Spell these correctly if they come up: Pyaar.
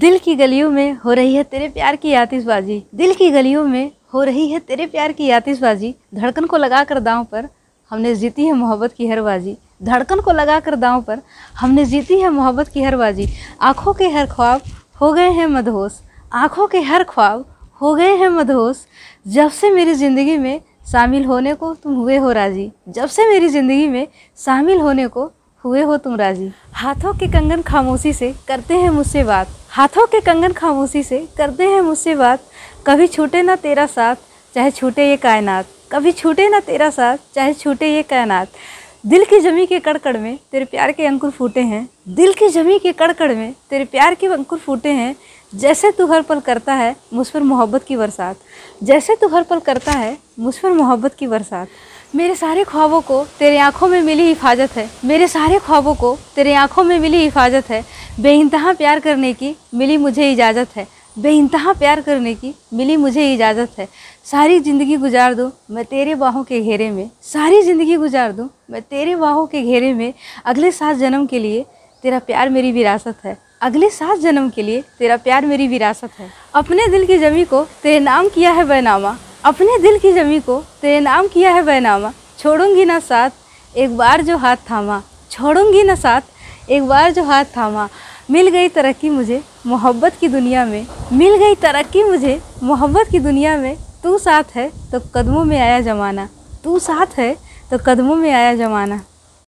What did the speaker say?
दिल की गलियों में हो रही है तेरे प्यार की आतिशबाजी, दिल की गलियों में हो रही है तेरे प्यार की आतिशबाजी। धड़कन को लगा कर दाँव पर हमने जीती है मोहब्बत की हर बाजी, धड़कन को लगा कर दाँव पर हमने जीती है मोहब्बत की हर बाजी। आँखों के हर ख्वाब हो गए हैं मदहोश, आँखों के हर ख्वाब हो गए हैं मदहोश। जब से मेरी ज़िंदगी में शामिल होने को तुम हुए हो राजी, जब से मेरी ज़िंदगी में शामिल होने को हुए हो तुम राजी। हाथों के कंगन खामोशी से करते हैं मुझसे बात, हाथों के कंगन खामोशी से करते हैं मुझसे बात। कभी छूटे ना तेरा साथ चाहे छूटे ये कायनात, कभी छूटे ना तेरा साथ चाहे छूटे ये कायनात। दिल की जमी के कड़कड़ में तेरे प्यार के अंकुर फूटे हैं, दिल की जमी के कड़कड़ में तेरे प्यार के अंकुर फूटे हैं। जैसे तू हर पल करता है मुझ पर मोहब्बत की बरसात, जैसे तू हर पल करता है मुझ पर मोहब्बत की बरसात। मेरे सारे ख्वाबों को तेरे आँखों में मिली हिफाजत है, मेरे सारे ख्वाबों को तेरे आँखों में मिली हिफाजत है। बेइंतहा प्यार करने की मिली मुझे इजाज़त है, बेइंतहा प्यार करने की मिली मुझे इजाज़त है। सारी ज़िंदगी गुजार दूँ मैं तेरे बाहों के घेरे में, सारी ज़िंदगी गुजार दूँ मैं तेरे बाहों के घेरे में। अगले 7 जन्म के लिए तेरा प्यार मेरी विरासत है, अगले 7 जन्म के लिए तेरा प्यार मेरी विरासत है। अपने दिल की जमी को तेरे नाम किया है बैनामा, अपने दिल की जमी को तेरे नाम किया है बैनामा। छोड़ूंगी ना साथ एक बार जो हाथ थामा, छोड़ूंगी ना साथ एक बार जो हाथ थामा। मिल गई तरक्की मुझे मोहब्बत की दुनिया में, मिल गई तरक्की मुझे मोहब्बत की दुनिया में। तू साथ है तो कदमों में आया ज़माना, तू साथ है तो कदमों में आया ज़माना।